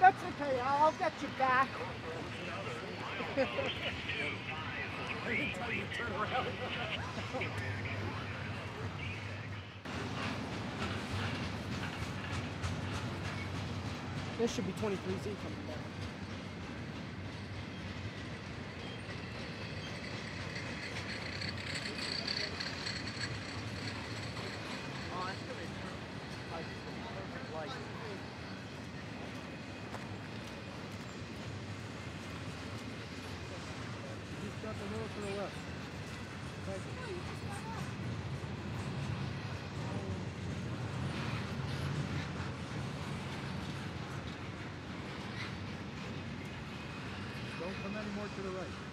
That's okay, I'll get you back. Turn around. There should be 23Z coming back. Don't Don't come any more to the right.